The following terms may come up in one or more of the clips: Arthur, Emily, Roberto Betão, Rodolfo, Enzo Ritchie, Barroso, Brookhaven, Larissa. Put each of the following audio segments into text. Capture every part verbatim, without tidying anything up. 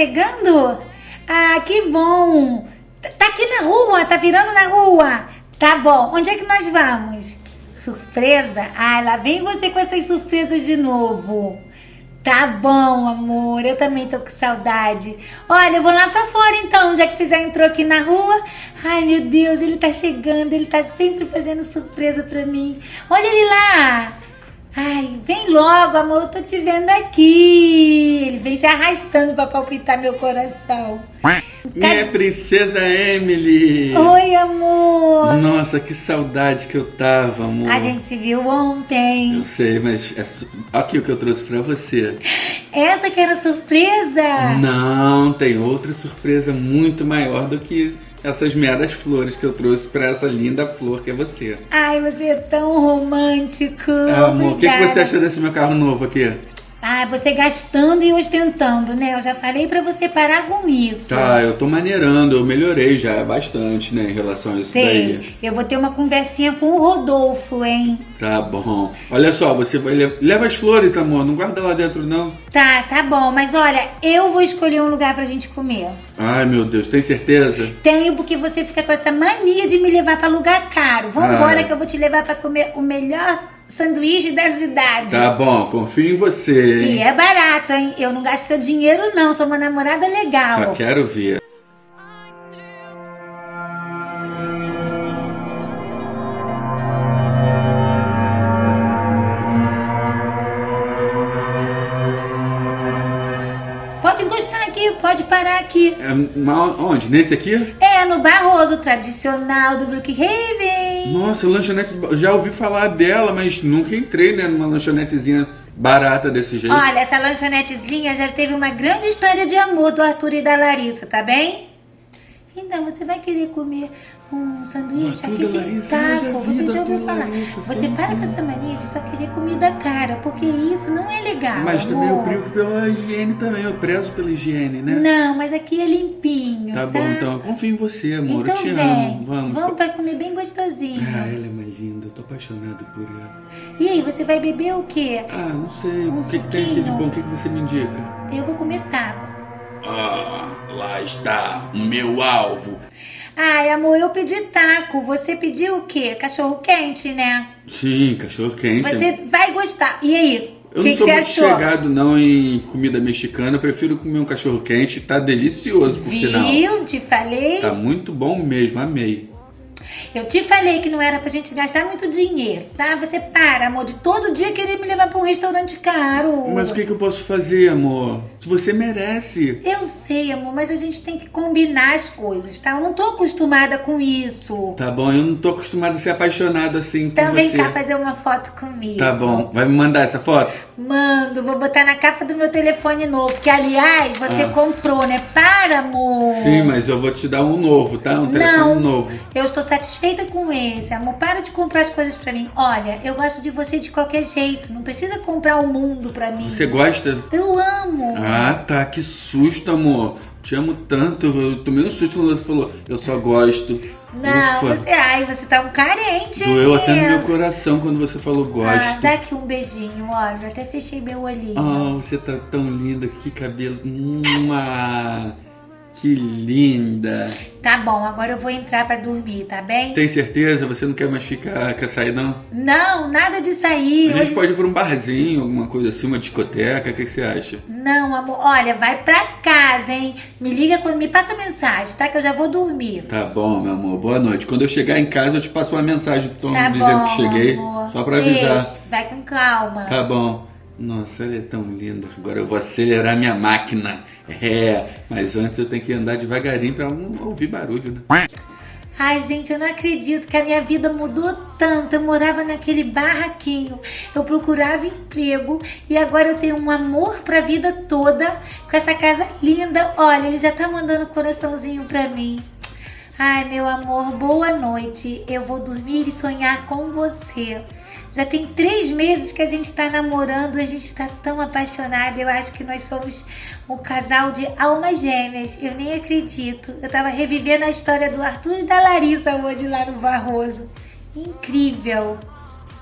chegando? Ah, que bom! Tá aqui na rua, tá virando na rua. Tá bom, onde é que nós vamos? Surpresa? Ah, lá vem você com essas surpresas de novo. Tá bom, amor, eu também tô com saudade. Olha, eu vou lá pra fora então, já que você já entrou aqui na rua. Ai, meu Deus, ele tá chegando, ele tá sempre fazendo surpresa pra mim. Olha ele lá. Ai, vem logo, amor, eu tô te vendo aqui. Ele vem se arrastando pra palpitar meu coração. Minha princesa Emily! Oi, amor! Nossa, que saudade que eu tava, amor! A gente se viu ontem! Eu sei, mas é su... aqui o que eu trouxe pra você. Essa que era surpresa? Não, tem outra surpresa muito maior do que essas meras flores que eu trouxe pra essa linda flor que é você. Ai, você é tão romântico! Ah, amor, o que, que você acha desse meu carro novo aqui? Ah, você gastando e ostentando, né? Eu já falei pra você parar com isso. Tá, eu tô maneirando, eu melhorei já bastante, né, em relação a isso daí. Eu vou ter uma conversinha com o Rodolfo, hein? Tá bom. Olha só, você vai... Leva as flores, amor, não guarda lá dentro, não. Tá, tá bom, mas olha, eu vou escolher um lugar pra gente comer. Ai, meu Deus, tem certeza? Tenho, porque você fica com essa mania de me levar pra lugar caro. Vambora que eu vou te levar pra comer o melhor sanduíche da cidade. Tá bom, confio em você, hein? E é barato, hein? Eu não gasto seu dinheiro, não. Sou uma namorada legal. Só quero ver. Pode encostar aqui, pode parar aqui. É, onde? Nesse aqui? É, no Barroso, tradicional do Brookhaven. Nossa, lanchonete, já ouvi falar dela, mas nunca entrei, né, numa lanchonetezinha barata desse jeito. Olha, essa lanchonetezinha já teve uma grande história de amor do Arthur e da Larissa, tá bem? Então, você vai querer comer um sanduíche, aqui tem taco, você já ouviu falar. Você para com essa mania de só querer comida cara, porque isso não é legal, mas amor, também eu privo pela higiene também, eu prezo pela higiene, né? Não, mas aqui é limpinho, tá? Tá bom, então, eu confio em você, amor, então, eu te vem, amo, vamos. Vamos pra comer bem gostosinho. Ah, ela é uma linda, eu tô apaixonado por ela. E aí, você vai beber o quê? Ah, não sei, um o que, que tem aqui de bom, o que, que você me indica? Eu vou comer taco. Ah, lá está o meu alvo. Ai, amor, eu pedi taco. Você pediu o quê? Cachorro quente, né? Sim, cachorro quente. Você vai gostar. E aí? Eu que não que sou que muito achou? chegado não em comida mexicana. Eu prefiro comer um cachorro quente. Tá delicioso, por Viu? sinal. Eu te falei. Tá muito bom mesmo, amei. Eu te falei que não era pra gente gastar muito dinheiro, tá? Você para, amor, de todo dia querer me levar pra um restaurante caro. Mas o que, que eu posso fazer, amor? Você merece. Eu sei, amor, mas a gente tem que combinar as coisas, tá? Eu não tô acostumada com isso. Tá bom, eu não tô acostumada a ser apaixonada assim então por você. Então vem cá fazer uma foto comigo. Tá bom, vai me mandar essa foto? Mando, vou botar na capa do meu telefone novo, que aliás, você ah. comprou, né? Para, amor. Sim, mas eu vou te dar um novo, tá? Um telefone não, novo. Eu estou satisfeita. Satisfeita com esse, amor, para de comprar as coisas pra mim. Olha, eu gosto de você de qualquer jeito, não precisa comprar o mundo pra mim. Você gosta? Eu amo. Ah, tá, que susto, amor. Te amo tanto, eu tomei um susto quando você falou, eu só gosto. Não, você, ai, você tá um carente. Doeu até no meu coração quando você falou gosto. Ah, dá aqui um beijinho, olha, até fechei meu olhinho. Ah, oh, você tá tão linda, que cabelo. Mua. Que linda. Tá bom, agora eu vou entrar pra dormir, tá bem? Tem certeza? Você não quer mais ficar, quer sair não? Não, nada de sair. A gente hoje... pode ir pra um barzinho, alguma coisa assim, uma discoteca, o que, que você acha? Não, amor, olha, vai pra casa, hein? Me liga, quando me passa mensagem, tá? Que eu já vou dormir. Tá bom, meu amor, boa noite. Quando eu chegar em casa eu te passo uma mensagem, Tom, tá dizendo bom, que cheguei, amor. Só pra avisar. Beijo. Vai com calma. Tá bom. Nossa, ela é tão linda. Agora eu vou acelerar minha máquina. É, mas antes eu tenho que andar devagarinho pra não ouvir barulho, né? Ai, gente, eu não acredito que a minha vida mudou tanto. Eu morava naquele barraquinho. Eu procurava emprego e agora eu tenho um amor pra vida toda com essa casa linda. Olha, ele já tá mandando coraçãozinho pra mim. Ai, meu amor, boa noite. Eu vou dormir e sonhar com você. Já tem três meses que a gente está namorando, a gente está tão apaixonada. Eu acho que nós somos um casal de almas gêmeas. Eu nem acredito. Eu estava revivendo a história do Arthur e da Larissa hoje lá no Barroso. Incrível.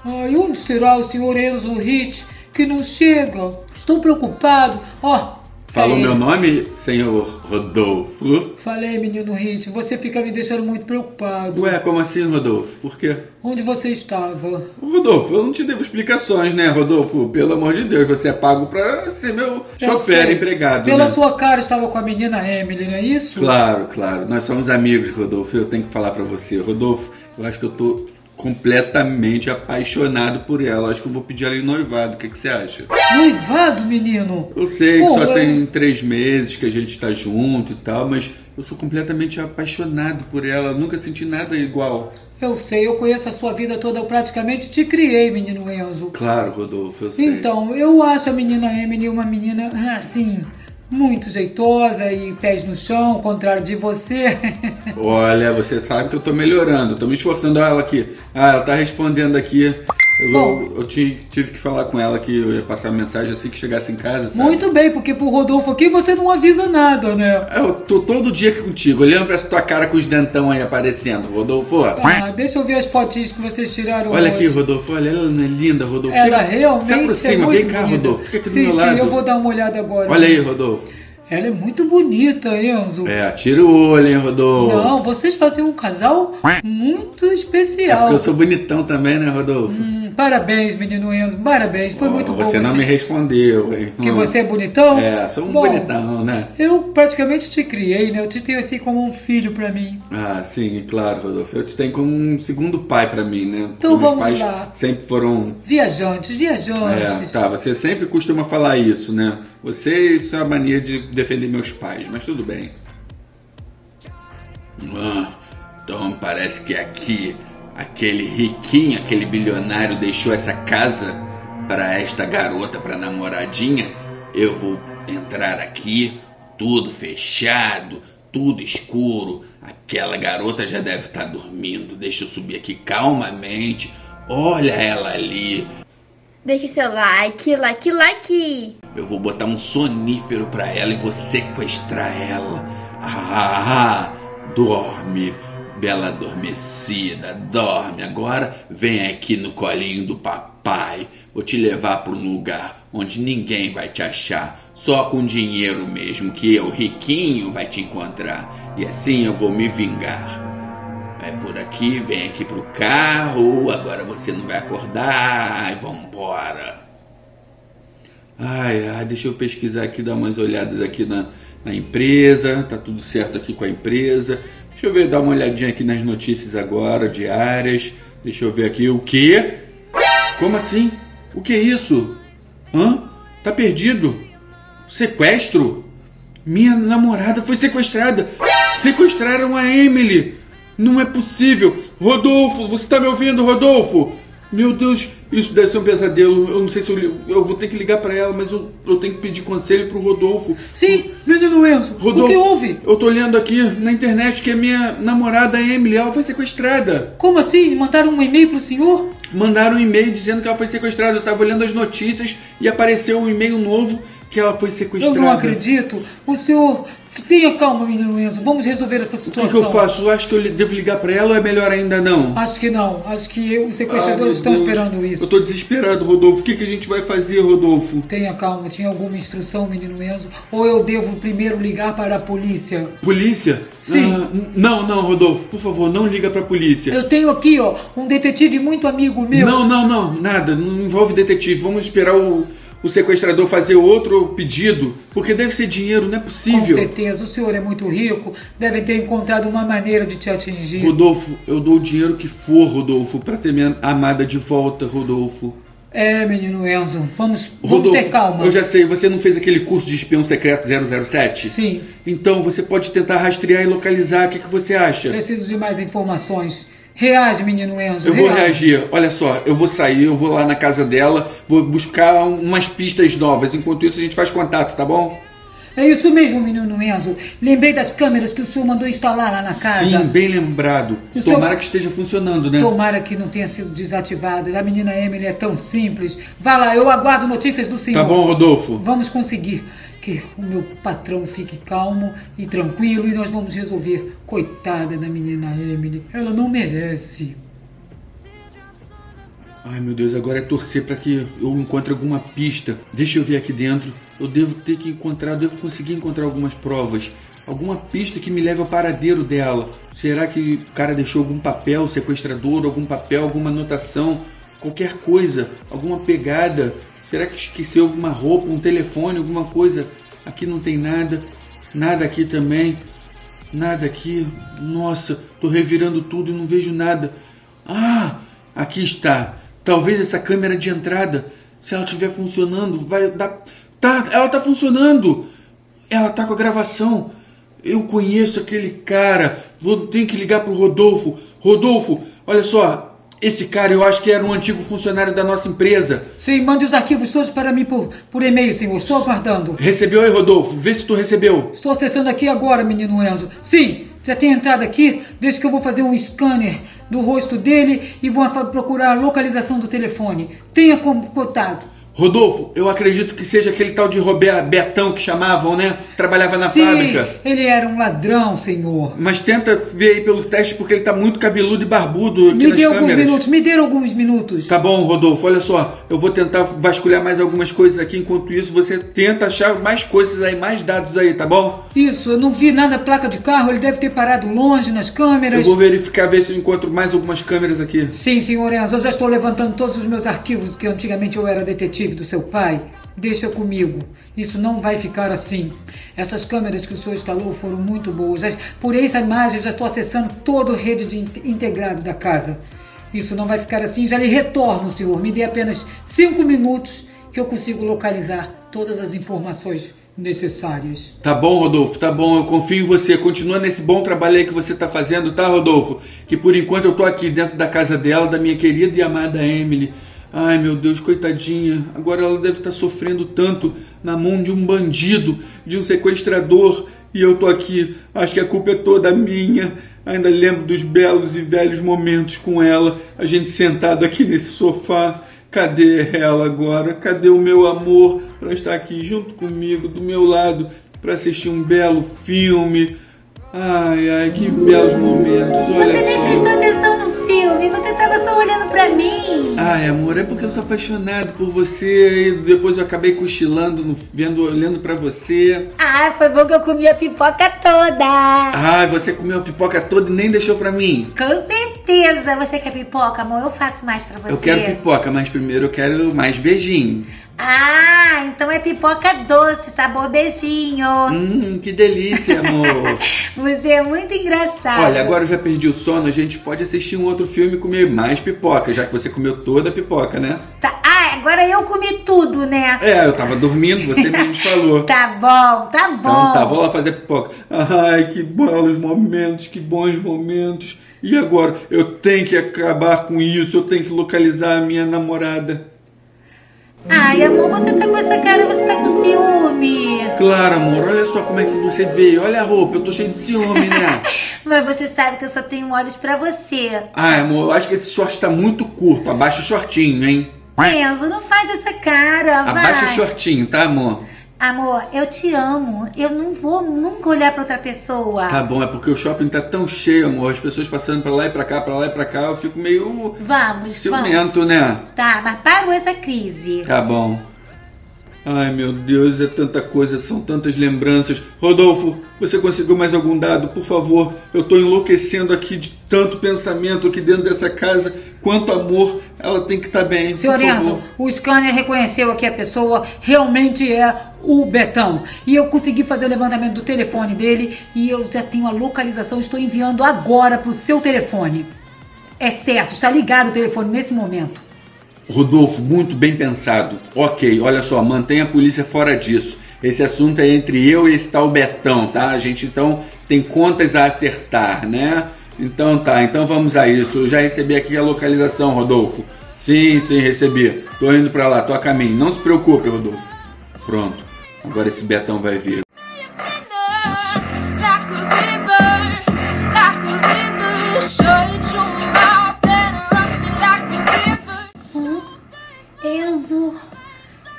Ai, onde será o senhor Enzo Ritchie que não chega? Estou preocupado. Ó, oh, Falou meu nome, senhor Rodolfo? Falei, menino Ritchie. Você fica me deixando muito preocupado. Ué, como assim, Rodolfo? Por quê? Onde você estava? Rodolfo, eu não te devo explicações, né, Rodolfo? Pelo amor de Deus, você é pago pra ser meu chofer empregado, né? Pela sua cara, estava com a menina Emily, não é isso? Claro, claro. Nós somos amigos, Rodolfo. Eu tenho que falar pra você. Rodolfo, eu acho que eu tô completamente apaixonado por ela. Acho que eu vou pedir ela em noivado. O que, que você acha? Noivado, menino? Eu sei Pô, que só eu... tem três meses que a gente tá junto e tal, mas eu sou completamente apaixonado por ela. Nunca senti nada igual. Eu sei, eu conheço a sua vida toda. Eu praticamente te criei, menino Enzo. Claro, Rodolfo, eu sei. Então, eu acho a menina Emily uma menina, assim, muito jeitosa e pés no chão, ao contrário de você. Olha, você sabe que eu tô melhorando, tô me esforçando. Olha ela aqui. Ah, ela tá respondendo aqui. Eu, Bom, eu tive, tive que falar com ela que eu ia passar mensagem assim que chegasse em casa, sabe? Muito bem, porque pro Rodolfo aqui você não avisa nada, né? Eu tô todo dia contigo, olhando pra essa tua cara com os dentão aí aparecendo, Rodolfo. Ah, deixa eu ver as fotinhas que vocês tiraram hoje. Olha aqui, Rodolfo, olha, ela não é linda, Rodolfo. Ela realmente se aproxima, é vem cá, bonita. Rodolfo, fica aqui sim, do meu sim, lado. Sim, sim, eu vou dar uma olhada agora. Olha aí, Rodolfo. Ela é muito bonita, Enzo. É, tira o olho, hein, Rodolfo. Não, vocês fazem um casal muito especial. É porque eu sou bonitão também, né, Rodolfo? Hum, parabéns, menino Enzo, parabéns. Foi oh, muito bom. Você não me respondeu, hein? Que você é bonitão? É, sou um bom, bonitão, né? Eu praticamente te criei, né? Eu te tenho assim como um filho pra mim. Ah, sim, claro, Rodolfo. Eu te tenho como um segundo pai pra mim, né? Então Meus vamos pais lá. Sempre foram... Viajantes, viajantes. É, tá, você sempre costuma falar isso, né? Você, isso é a mania de defender meus pais, mas tudo bem. Ah, então parece que aqui aquele riquinho, aquele bilionário deixou essa casa para esta garota, para namoradinha. Eu vou entrar aqui, tudo fechado, tudo escuro. Aquela garota já deve estar dormindo. Deixa eu subir aqui calmamente. Olha ela ali. Deixe seu like, like, like. Eu vou botar um sonífero pra ela e vou sequestrar ela. Ah, dorme, bela adormecida, dorme. Agora vem aqui no colinho do papai. Vou te levar pra um lugar onde ninguém vai te achar. Só com dinheiro mesmo, que eu, riquinho, vai te encontrar. E assim eu vou me vingar. Vai por aqui, vem aqui pro carro, agora você não vai acordar, e vambora. Ai, ai, deixa eu pesquisar aqui, dar umas olhadas aqui na, na empresa, tá tudo certo aqui com a empresa. Deixa eu ver, dar uma olhadinha aqui nas notícias agora, diárias. Deixa eu ver aqui, o quê? Como assim? O que é isso? Hã? Tá perdido? Sequestro? Minha namorada foi sequestrada. Sequestraram a Emily. Não é possível. Rodolfo, você tá me ouvindo, Rodolfo? Meu Deus, isso deve ser um pesadelo. Eu não sei se eu, eu vou ter que ligar pra ela, mas eu, eu tenho que pedir conselho pro Rodolfo. Sim, menino Enzo, Rodolfo, o que houve? Eu tô lendo aqui na internet que a minha namorada Emily, ela foi sequestrada. Como assim? Mandaram um e-mail pro senhor? Mandaram um e-mail dizendo que ela foi sequestrada. Eu tava olhando as notícias e apareceu um e-mail novo que ela foi sequestrada. Eu não acredito. O senhor... Tenha calma, menino Enzo. Vamos resolver essa situação. O que, que eu faço? Eu acho que eu devo ligar pra ela ou é melhor ainda não? Acho que não. Acho que os sequestradores ah, estão esperando isso. Eu tô desesperado, Rodolfo. O que, que a gente vai fazer, Rodolfo? Tenha calma. Tinha alguma instrução, menino Enzo? Ou eu devo primeiro ligar para a polícia? Polícia? Sim. Ah, não, não, Rodolfo. Por favor, não liga pra polícia. Eu tenho aqui, ó, um detetive muito amigo meu. Não, não, não. Nada. Não envolve detetive. Vamos esperar o... o sequestrador fazer outro pedido, porque deve ser dinheiro, não é possível. Com certeza, o senhor é muito rico, deve ter encontrado uma maneira de te atingir. Rodolfo, eu dou o dinheiro que for, Rodolfo, pra ter minha amada de volta, Rodolfo. É, menino Enzo, vamos, Rodolfo, vamos ter calma. Eu já sei, você não fez aquele curso de espião secreto zero zero sete? Sim. Então você pode tentar rastrear e localizar, o que, que você acha? Preciso de mais informações. Reage, menino Enzo. Eu reage. vou reagir. Olha só, eu vou sair, eu vou lá na casa dela, vou buscar umas pistas novas. Enquanto isso, a gente faz contato, tá bom? É isso mesmo, menino Enzo. Lembrei das câmeras que o senhor mandou instalar lá na casa. Sim, bem lembrado. O Tomara senhor... que esteja funcionando, né? Tomara que não tenha sido desativado. A menina Emily é tão simples. Vá lá, eu aguardo notícias do senhor. Tá bom, Rodolfo. Vamos conseguir. Que o meu patrão fique calmo e tranquilo e nós vamos resolver. Coitada da menina Emily, ela não merece. Ai, meu Deus, agora é torcer para que eu encontre alguma pista. Deixa eu ver aqui dentro. Eu devo ter que encontrar, eu devo conseguir encontrar algumas provas. Alguma pista que me leve ao paradeiro dela. Será que o cara deixou algum papel sequestrador, algum papel, alguma anotação? Qualquer coisa, alguma pegada. Será que esqueceu alguma roupa, um telefone, alguma coisa? Aqui não tem nada. Nada aqui também. Nada aqui. Nossa, tô revirando tudo e não vejo nada. Ah, aqui está. Talvez essa câmera de entrada, se ela estiver funcionando, vai dar... Tá, ela tá funcionando. Ela tá com a gravação. Eu conheço aquele cara. Vou ter que ligar pro Rodolfo. Rodolfo, olha só. Esse cara, eu acho que era um antigo funcionário da nossa empresa. Sim, mande os arquivos todos para mim por, por e-mail, senhor. Estou aguardando. Recebeu aí, Rodolfo? Vê se tu recebeu. Estou acessando aqui agora, menino Enzo. Sim, já tem entrado aqui. Desde que eu vou fazer um scanner do rosto dele e vou procurar a localização do telefone. Tenha como cotado. Rodolfo, eu acredito que seja aquele tal de Roberto Betão que chamavam, né? Trabalhava na Sim, fábrica. Ele era um ladrão, senhor. Mas tenta ver aí pelo teste, porque ele tá muito cabeludo e barbudo aqui nas câmeras. Me dê alguns minutos, me dê alguns minutos. Tá bom, Rodolfo, olha só. Eu vou tentar vasculhar mais algumas coisas aqui. Enquanto isso, você tenta achar mais coisas aí, mais dados aí, tá bom? Isso, eu não vi nada da placa de carro. Ele deve ter parado longe nas câmeras. Eu vou verificar, ver se eu encontro mais algumas câmeras aqui. Sim, senhor Enzo. Eu já estou levantando todos os meus arquivos, que antigamente eu era detetive do seu pai. Deixa comigo. Isso não vai ficar assim. Essas câmeras que o senhor instalou foram muito boas. Já, por essa imagem, já estou acessando toda a rede de integrado da casa. Isso não vai ficar assim. Já lhe retorno, senhor. Me dê apenas cinco minutos que eu consigo localizar todas as informações necessárias. Tá bom, Rodolfo. Tá bom. Eu confio em você. Continua nesse bom trabalho aí que você tá fazendo, tá, Rodolfo? Que por enquanto eu tô aqui dentro da casa dela, da minha querida e amada Emily. Ai, meu Deus, coitadinha. Agora ela deve estar sofrendo tanto na mão de um bandido, de um sequestrador. E eu tô aqui. Acho que a culpa é toda minha. Ainda lembro dos belos e velhos momentos com ela. A gente sentado aqui nesse sofá. Cadê ela agora? Cadê o meu amor para estar aqui junto comigo, do meu lado, para assistir um belo filme? Ai, ai, que belos momentos. Olha só. Você nem prestou atenção no filme. Você tava só olhando pra mim. Ai, amor, é porque eu sou apaixonado por você. E depois eu acabei cochilando, no, vendo, olhando pra você. Ah, foi bom que eu comi a pipoca toda. Ai, você comeu a pipoca toda e nem deixou pra mim. Com certeza. Você quer pipoca, amor? Eu faço mais pra você. Eu quero pipoca, mas primeiro eu quero mais beijinho. Ah, então é pipoca doce, sabor beijinho. Hum, que delícia, amor. Você é muito engraçado. Olha, agora eu já perdi o sono, a gente pode assistir um outro filme e comer mais pipoca, já que você comeu toda a pipoca, né? Tá. Ah, agora eu comi tudo, né? É, eu tava dormindo, você mesmo falou. Tá bom, tá bom. Então tá, vou lá fazer pipoca. Ai, que bons momentos, que bons momentos. E agora? Eu tenho que acabar com isso, eu tenho que localizar a minha namorada. Ai, amor, você tá com essa cara, você tá com ciúme. Claro, amor, olha só como é que você veio. Olha a roupa, eu tô cheio de ciúme, né? Mas você sabe que eu só tenho olhos pra você. Ai, amor, eu acho que esse short tá muito curto. Abaixa o shortinho, hein? Enzo, não faz essa cara, vai. Abaixa o shortinho, tá, amor? Amor, eu te amo. Eu não vou nunca olhar pra outra pessoa. Tá bom, é porque o shopping tá tão cheio, amor. As pessoas passando pra lá e pra cá, pra lá e pra cá. Eu fico meio... Vamos, ciumento, vamos. Né? Tá, mas parou essa crise. Tá bom. Ai, meu Deus, é tanta coisa. São tantas lembranças. Rodolfo, você conseguiu mais algum dado? Por favor, eu tô enlouquecendo aqui de tanto pensamento aqui dentro dessa casa. Quanto amor, ela tem que estar bem. Senhor Enzo, o scanner reconheceu que a pessoa realmente é o Betão. E eu consegui fazer o levantamento do telefone dele e eu já tenho a localização. Estou enviando agora para o seu telefone. É certo, está ligado o telefone nesse momento. Rodolfo, muito bem pensado. Ok, olha só, mantenha a polícia fora disso. Esse assunto é entre eu e esse tal Betão, tá? A gente, então, tem contas a acertar, né? Então tá, então vamos a isso. Eu já recebi aqui a localização, Rodolfo. Sim, sim, recebi. Tô indo pra lá, tô a caminho. Não se preocupe, Rodolfo. Pronto. Agora esse Betão vai vir. Hum? Enzo,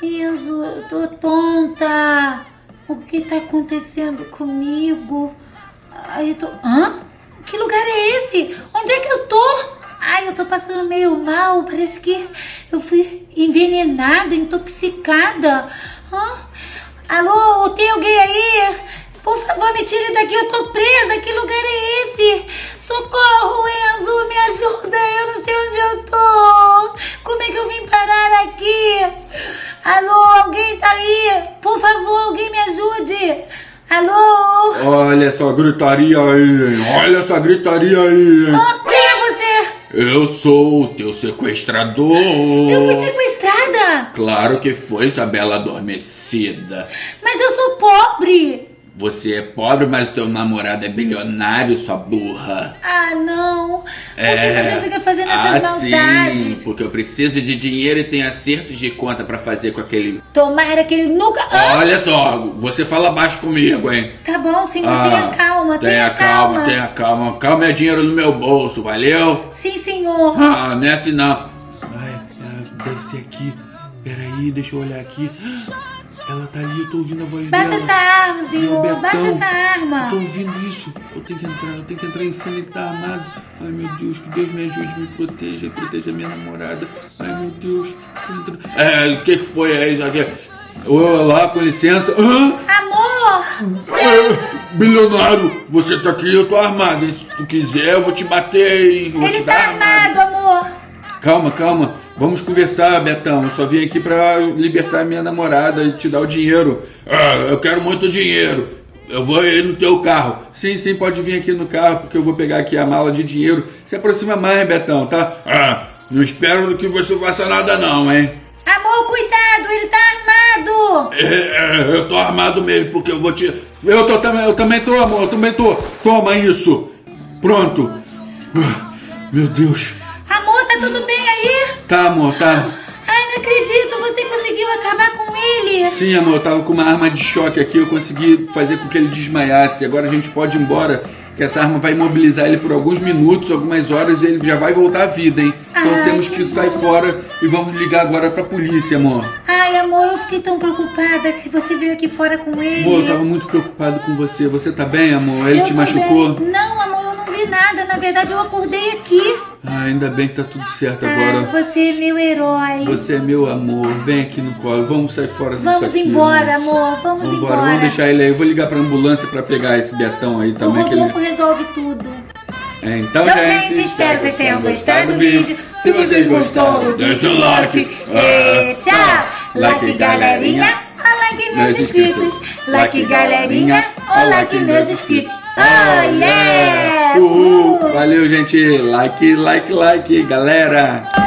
Enzo, eu tô tonta. O que tá acontecendo comigo? Aí eu tô... Hã? Que lugar é esse? Onde é que eu tô? Ai, eu tô passando meio mal, parece que eu fui envenenada, intoxicada. Hã? Alô, tem alguém aí? Por favor, me tire daqui, eu tô presa, que lugar é esse? Socorro, Enzo, me ajuda, eu não sei onde eu tô. Como é que eu vim parar aqui? Alô, alguém tá aí? Por favor, alguém me ajude. Alô? Olha essa gritaria aí, olha essa gritaria aí. Ah, quem é você? Eu sou o teu sequestrador. Eu fui sequestrada? Claro que foi, Isabela adormecida. Mas eu sou pobre. Você é pobre, mas teu namorado é bilionário, sua burra. Ah, não. Por é... que você fica fazendo essas ah, maldades? Sim, porque eu preciso de dinheiro e tenho acertos de conta pra fazer com aquele... Tomara que ele nunca... Ah! Olha só, você fala baixo comigo, hein? Tá bom, sim, ah, tenha calma, tenha, tenha calma. calma. Tenha calma, calma é dinheiro no meu bolso, valeu? Sim, senhor. Ah, não é assim não. Ai, deve ser aqui. Peraí, deixa eu olhar aqui. Ela tá ali, eu tô ouvindo a voz baixa dela. Baixa essa arma, senhor. Ai, baixa essa arma. Eu tô ouvindo isso. Eu tenho que entrar, eu tenho que entrar em cena, ele tá armado. Ai, meu Deus, que Deus me ajude, me proteja e proteja a minha namorada. Ai, meu Deus. É, o que que foi aí, Isabel? Olá, com licença. Hã? Amor! É, bilionário, você tá aqui, eu tô armado. Se tu quiser, eu vou te bater, hein? Vou ele te tá dar armado, amor. Calma, calma. Vamos conversar, Betão. Eu só vim aqui pra libertar minha namorada e te dar o dinheiro. Ah, eu quero muito dinheiro. Eu vou ir no teu carro. Sim, sim, pode vir aqui no carro, porque eu vou pegar aqui a mala de dinheiro. Se aproxima mais, Betão, tá? Ah, não espero que você faça nada não, hein? Amor, cuidado, ele tá armado. É, é, eu tô armado mesmo, porque eu vou te... Eu, tô, eu também tô, amor, eu também tô. Toma isso. Pronto. Ah, meu Deus. Amor, tá tudo bem aí? Tá, amor, tá. Ai, não acredito, você conseguiu acabar com ele. Sim, amor, eu tava com uma arma de choque aqui, eu consegui fazer com que ele desmaiasse. Agora a gente pode ir embora, que essa arma vai imobilizar ele por alguns minutos, algumas horas, e ele já vai voltar à vida, hein? Então ai, temos que, que sair fora e vamos ligar agora pra polícia, amor. Ai, amor, eu fiquei tão preocupada que você veio aqui fora com ele. Amor, eu tava muito preocupado com você. Você tá bem, amor? Ele eu te machucou? Bem. Não, amor, eu não vi nada. Na verdade, eu acordei aqui. Ah, ainda bem que tá tudo certo ah, agora. Você é meu herói. Você é meu amor. Vem aqui no colo. Vamos sair fora disso Vamos aqui, embora, amor. amor. Vamos, Vamos embora. embora. Vamos deixar ele aí. Eu vou ligar pra ambulância pra pegar esse Betão aí também. O Rodolfo que ele... resolve tudo. É, então, então, gente, gente espero que vocês tenham gostado do vídeo. Se vocês gostaram, deixa o like. E tchau. Like, galerinha. Ó, like meus inscritos. Like, galerinha. Ó, like meus inscritos. Oh, yeah! Uhul. Valeu, gente. Like, like, like, galera.